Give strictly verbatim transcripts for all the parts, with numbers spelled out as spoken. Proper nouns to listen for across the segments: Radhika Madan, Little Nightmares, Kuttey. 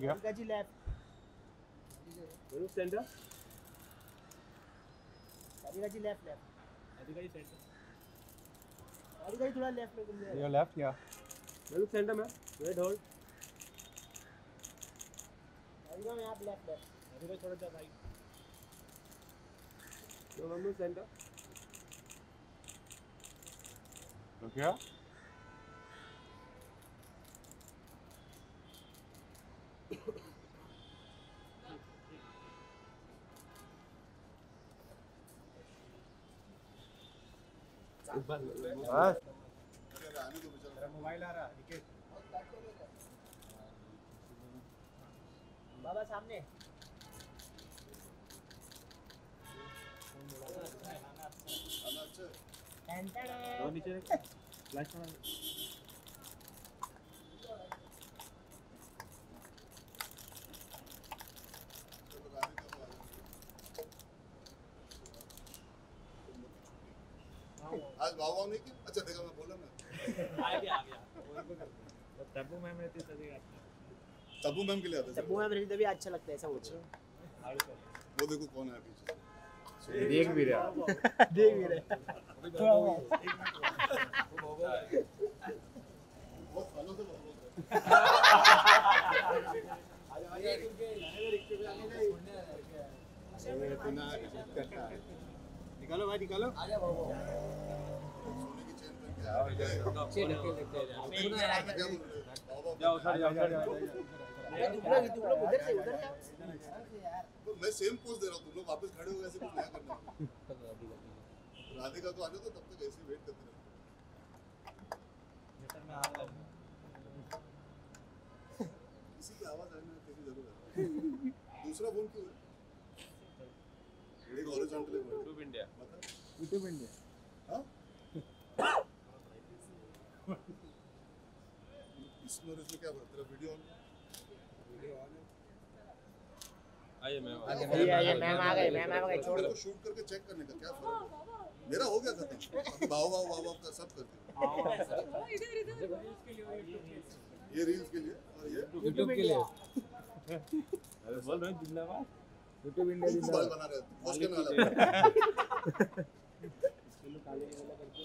Yeah. Gaji left. Will you center? Gaji left, left. Gaji center. Gaji thoda left mein ghum. Your left, yeah. Will you center, ma'am? Wait, hold. Gaji mein aap left, left. Gaji thoda ja right. So, will you center? Look here. What? Baba, सामने. आज बाबा ने कि अच्छा देखा मैं बोला मैं आ गया आ गया तब्बू मैम रहती तभी आता तब्बू मैम के लिए आता तब्बू मैम रहती तभी अच्छा लगता है ऐसा कुछ वो देखो कौन है पीछे देख भी रहा देख भी रहा बहुत फॉलो तो आज ये उनके लाने रिक्शे पे आने का निकालो भाई निकालो आ जा बाबू जाओ सर जाओ सर मैं सेम पोज दे रहा हूं तुम लोग वापस खड़े हो ऐसे कुछ नया करना है राधिका तो आने दो तब तक ऐसे वेट करते रहो सर मैं आ रहा हूं किसी की आवाज आने की जरूरत है दूसरा फोन क्यों है एक horizontal YouTube India YouTube India हां इसमें इसमें क्या बोलते हैं वीडियो वीडियो आ गया आइए मैम आ गए आइए मैम आ गए मैम आ गए छोड़ दो शूट करके चेक करने का क्या फर्क है मेरा हो गया खत्म बाव बाव बाव का सब करते हो इधर इधर ये रील्स के लिए और ये यूट्यूब के लिए अरे बोल रहे जिंदाबाद यूट्यूब इंडिया जिंदाबाद बना रहे हो पोस्ट करने वाला इसको काले वाला करके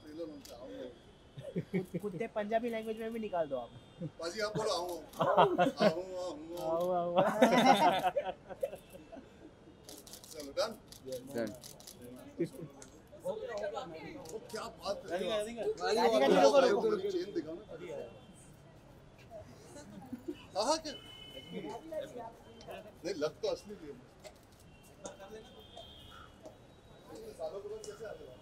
कुत्ते पंजाबी लैंग्वेज में भी निकाल दो आप पाजी आप बोलो आऊं आऊं आऊं चलो डन डन वो क्या बात है चेन दिखाओ ना हां क्या नहीं लग तो असली है सालों के बाद कैसे आते हो